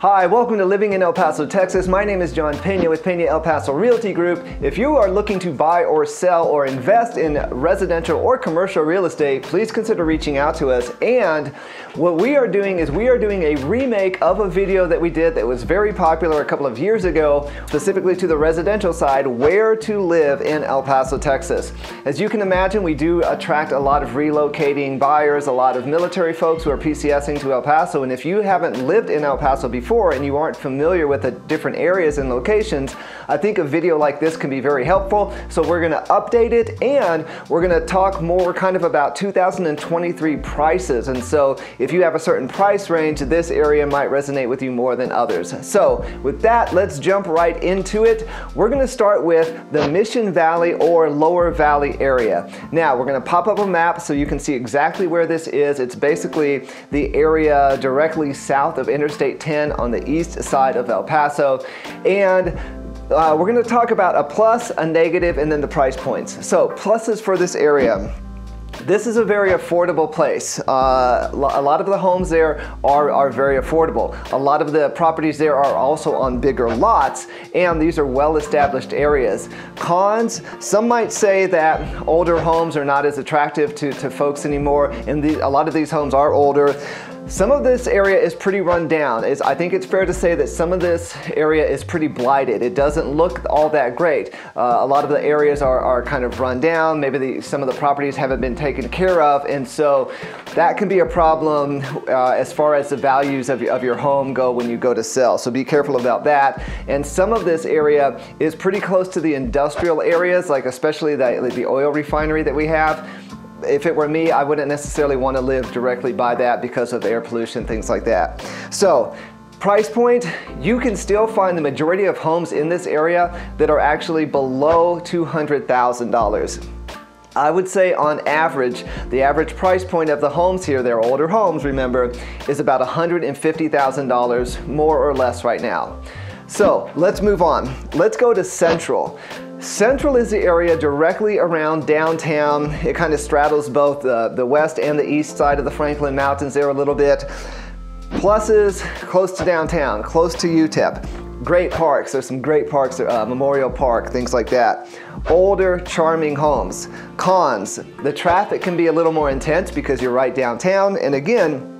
Hi, welcome to Living in El Paso, Texas. My name is John Peña with Peña El Paso Realty Group. If you are looking to buy or sell or invest in residential or commercial real estate, please consider reaching out to us. And what we are doing is we are doing a remake of a video that we did that was very popular a couple of years ago, specifically to the residential side, where to live in El Paso, Texas. As you can imagine, we do attract a lot of relocating buyers, a lot of military folks who are PCSing to El Paso. And if you haven't lived in El Paso before, and you aren't familiar with the different areas and locations, I think a video like this can be very helpful. So we're going to update it, and we're going to talk more kind of about 2023 prices. And so if you have a certain price range, this area might resonate with you more than others. So with that, let's jump right into it. We're going to start with the Mission Valley or Lower Valley area. Now we're going to pop up a map so you can see exactly where this is. It's basically the area directly south of Interstate 10 on the east side of El Paso, and we're going to talk about a plus, a negative, and then the price points. So pluses for this area. This is a very affordable place. A lot of the homes there are very affordable. A lot of the properties there are also on bigger lots, and these are well-established areas. Cons, some might say that older homes are not as attractive to folks anymore, and a lot of these homes are older. Some of this area is pretty run down. I think it's fair to say that some of this area is pretty blighted. It doesn't look all that great. A lot of the areas are kind of run down. Maybe some of the properties haven't been taken care of, and so that can be a problem as far as the values of your home go when you go to sell. So be careful about that. And some of this area is pretty close to the industrial areas, like especially the oil refinery that we have. If it were me, I wouldn't necessarily want to live directly by that because of air pollution, things like that. So price point, you can still find the majority of homes in this area that are actually below $200,000. I would say on average, the average price point of the homes here, they're older homes, remember, is about $150,000 more or less right now. So let's move on. Let's go to Central. Central is the area directly around downtown. It kind of straddles both the west and the east side of the Franklin Mountains there a little bit. Pluses, close to downtown, close to UTEP. Great parks, there's some great parks, Memorial Park, things like that. Older, charming homes. Cons, the traffic can be a little more intense because you're right downtown, and again,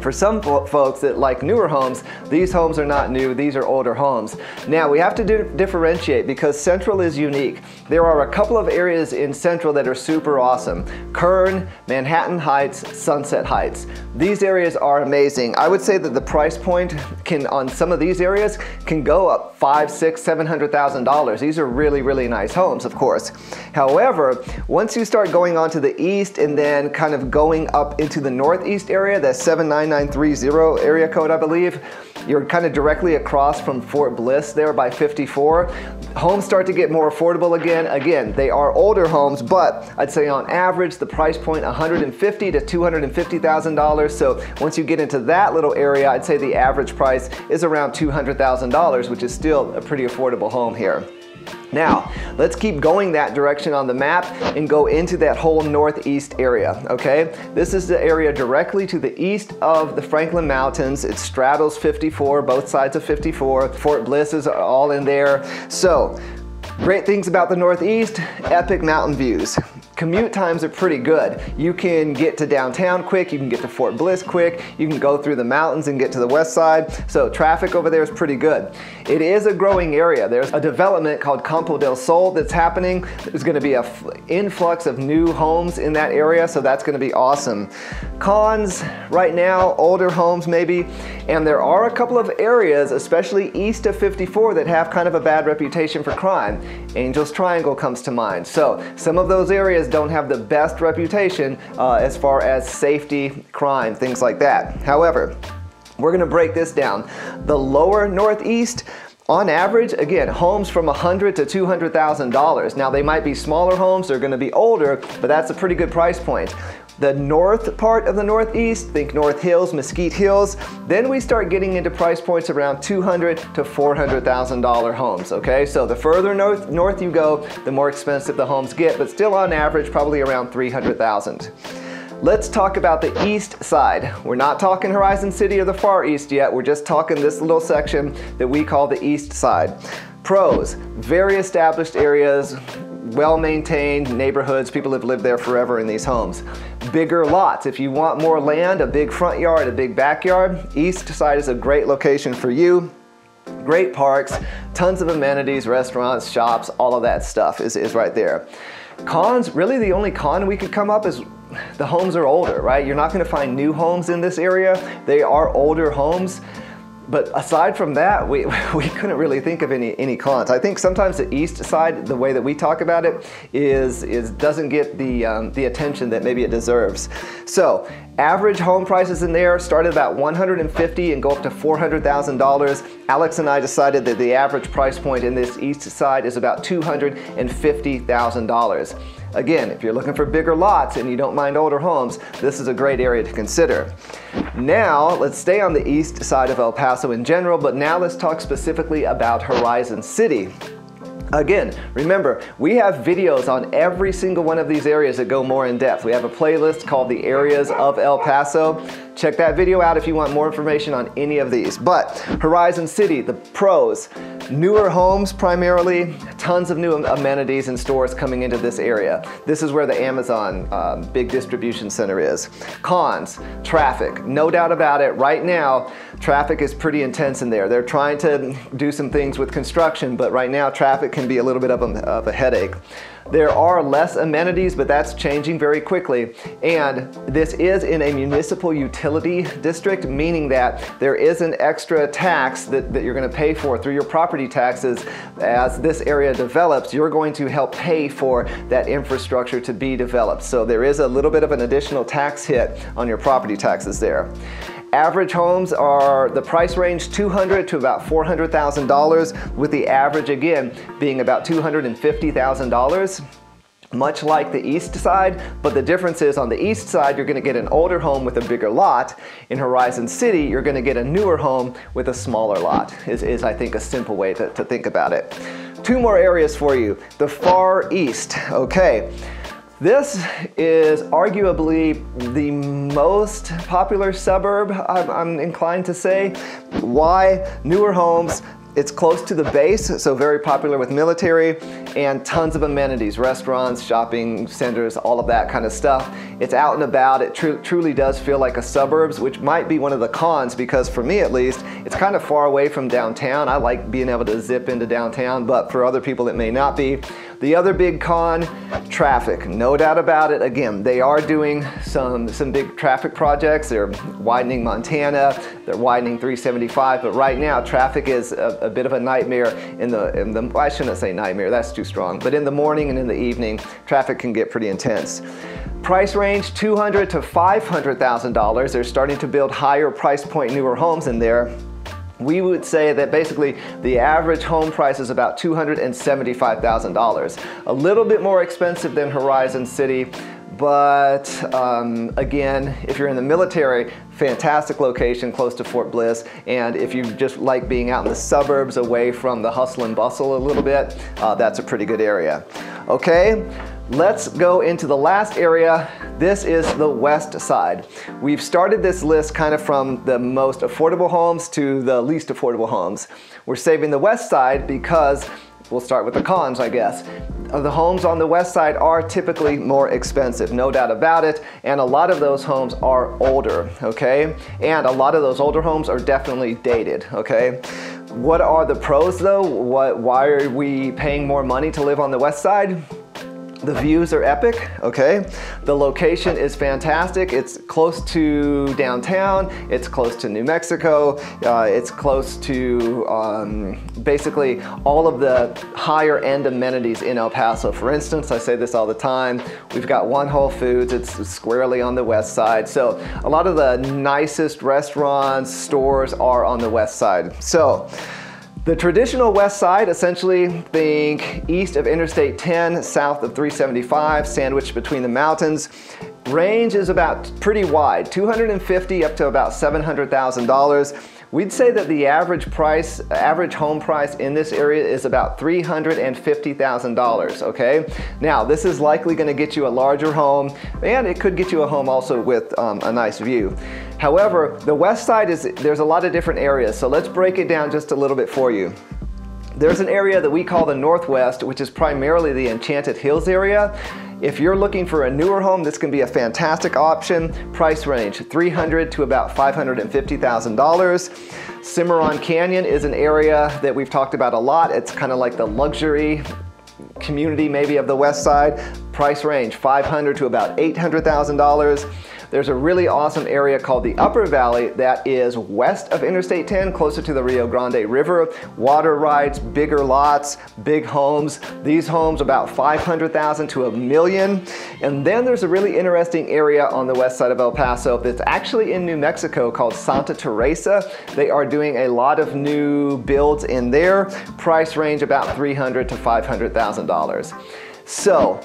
for some folks that like newer homes, these homes are not new, these are older homes. Now we have to differentiate because Central is unique. There are a couple of areas in Central that are super awesome. Kern, Manhattan Heights, Sunset Heights. These areas are amazing. I would say that the price point can, on some of these areas, can go up $500,000, $600,000, $700,000. These are really, really nice homes, of course. However, once you start going on to the east and then kind of going up into the northeast area, that's 79930 area code, I believe. You're kind of directly across from Fort Bliss there by 54. Homes start to get more affordable again. Again, they are older homes, but I'd say on average, the price point $150,000 to $250,000. So once you get into that little area, I'd say the average price is around $200,000, which is still a pretty affordable home here. Now, let's keep going that direction on the map and go into that whole northeast area, okay? This is the area directly to the east of the Franklin Mountains. It straddles 54, both sides of 54. Fort Bliss is all in there. So, great things about the northeast, epic mountain views. Commute times are pretty good. You can get to downtown quick, you can get to Fort Bliss quick, you can go through the mountains and get to the west side, so traffic over there is pretty good. It is a growing area. There's a development called Campo del Sol that's happening. There's gonna be an influx of new homes in that area, so that's gonna be awesome. Cons, right now, older homes maybe, and there are a couple of areas, especially east of 54, that have kind of a bad reputation for crime. Angel's Triangle comes to mind. So some of those areas don't have the best reputation as far as safety, crime, things like that. However, we're gonna break this down. The lower northeast, on average, again, homes from $100,000 to $200,000. Now they might be smaller homes, they're gonna be older, but that's a pretty good price point. The north part of the northeast, think North Hills, Mesquite Hills, then we start getting into price points around $200,000 to $400,000 homes, okay? So the further north you go, the more expensive the homes get, but still on average, probably around $300,000. Let's talk about the east side. We're not talking Horizon City or the Far East yet. We're just talking this little section that we call the east side. Pros, very established areas, well-maintained neighborhoods. People have lived there forever in these homes. Bigger lots. If you want more land, a big front yard, a big backyard, east side is a great location for you. Great parks, tons of amenities, restaurants, shops, all of that stuff is right there. Cons, really the only con we could come up is the homes are older, right? You're not going to find new homes in this area. They are older homes. But aside from that, we couldn't really think of any cons. I think sometimes the east side, the way that we talk about it, doesn't get the attention that maybe it deserves. So average home prices in there start at about $150,000 and go up to $400,000. Alex and I decided that the average price point in this east side is about $250,000. Again, if you're looking for bigger lots and you don't mind older homes, this is a great area to consider. Now, let's stay on the east side of El Paso in general, but now let's talk specifically about Horizon City. Again, remember, we have videos on every single one of these areas that go more in depth. We have a playlist called The Areas of El Paso. Check that video out if you want more information on any of these. But Horizon City, the pros, newer homes primarily, tons of new amenities and stores coming into this area. This is where the Amazon big distribution center is. Cons, traffic, no doubt about it. Right now, traffic is pretty intense in there. They're trying to do some things with construction, but right now traffic can be a little bit of a headache. There are less amenities, but that's changing very quickly. And this is in a municipal utility district, meaning that there is an extra tax that you're going to pay for through your property taxes. As this area develops, you're going to help pay for that infrastructure to be developed. So there is a little bit of an additional tax hit on your property taxes there. Average homes are the price range $200,000 to about $400,000, with the average again being about $250,000. Much like the east side, but the difference is on the east side you're going to get an older home with a bigger lot. In Horizon City you're going to get a newer home with a smaller lot is I think a simple way to think about it. Two more areas for you. The Far East. Okay. This is arguably the most popular suburb, I'm inclined to say. Why? Newer homes, it's close to the base, so very popular with military, and tons of amenities, restaurants, shopping centers, all of that kind of stuff. It's out and about. It truly does feel like a suburbs, which might be one of the cons, because for me at least, it's kind of far away from downtown. I like being able to zip into downtown, but for other people it may not be. The other big con, traffic, no doubt about it. Again, they are doing some big traffic projects. They're widening Montana, they're widening 375, but right now traffic is a bit of a nightmare in the, I shouldn't say nightmare, that's too strong, but in the morning and in the evening, traffic can get pretty intense. Price range, $200,000 to $500,000. They're starting to build higher price point, newer homes in there. We would say that basically the average home price is about $275,000. A little bit more expensive than Horizon City, but again, if you're in the military, fantastic location close to Fort Bliss, and if you just like being out in the suburbs away from the hustle and bustle a little bit, that's a pretty good area. Okay, let's go into the last area. This is the west side. We've started this list kind of from the most affordable homes to the least affordable homes. We're saving the west side because we'll start with the cons, I guess. The homes on the west side are typically more expensive, no doubt about it, and a lot of those homes are older, okay? And a lot of those older homes are definitely dated, okay? What are the pros though? Why are we paying more money to live on the west side? The views are epic, okay? The location is fantastic. It's close to downtown. It's close to New Mexico. It's close to basically all of the higher end amenities in El Paso. For instance, I say this all the time, we've got one Whole Foods. It's squarely on the west side. So a lot of the nicest restaurants, stores are on the west side. So the traditional west side, essentially think east of Interstate 10, south of 375, sandwiched between the mountains. Range is about pretty wide, $250,000 up to about $700,000. We'd say that the average home price in this area is about $350,000, okay? Now, this is likely gonna get you a larger home, and it could get you a home also with a nice view. However, the west side there's a lot of different areas, so let's break it down just a little bit for you. There's an area that we call the Northwest, which is primarily the Enchanted Hills area. If you're looking for a newer home, this can be a fantastic option. Price range, $300,000 to about $550,000. Cimarron Canyon is an area that we've talked about a lot. It's kind of like the luxury community maybe of the west side. Price range, $500,000 to about $800,000. There's a really awesome area called the Upper Valley that is west of Interstate 10, closer to the Rio Grande River. Water rights, bigger lots, big homes. These homes about $500,000 to $1 million. And then there's a really interesting area on the west side of El Paso that's actually in New Mexico called Santa Teresa. They are doing a lot of new builds in there. Price range about $300,000 to $500,000. So,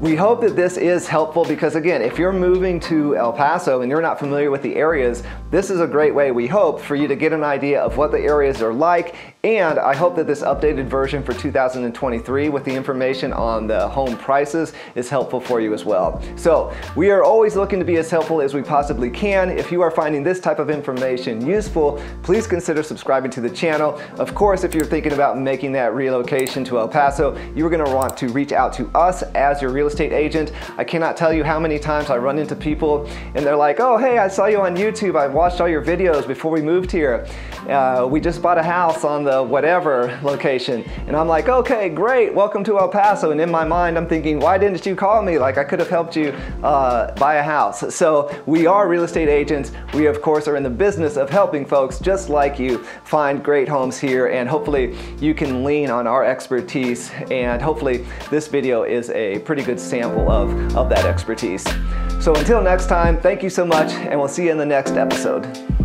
we hope that this is helpful because, again, if you're moving to El Paso and you're not familiar with the areas, this is a great way, we hope, for you to get an idea of what the areas are like. And I hope that this updated version for 2023 with the information on the home prices is helpful for you as well. So we are always looking to be as helpful as we possibly can. If you are finding this type of information useful, please consider subscribing to the channel. Of course, if you're thinking about making that relocation to El Paso, you're going to want to reach out to us as your real estate agent. I cannot tell you how many times I run into people and they're like, oh, hey, I saw you on YouTube. I watched all your videos before we moved here. We just bought a house on the whatever location. And I'm like, okay, great. Welcome to El Paso. And in my mind, I'm thinking, why didn't you call me? Like, I could have helped you buy a house. So we are real estate agents. We, of course, are in the business of helping folks just like you find great homes here. And hopefully you can lean on our expertise. And hopefully this video is a pretty good sample of that expertise. So until next time, thank you so much, and we'll see you in the next episode.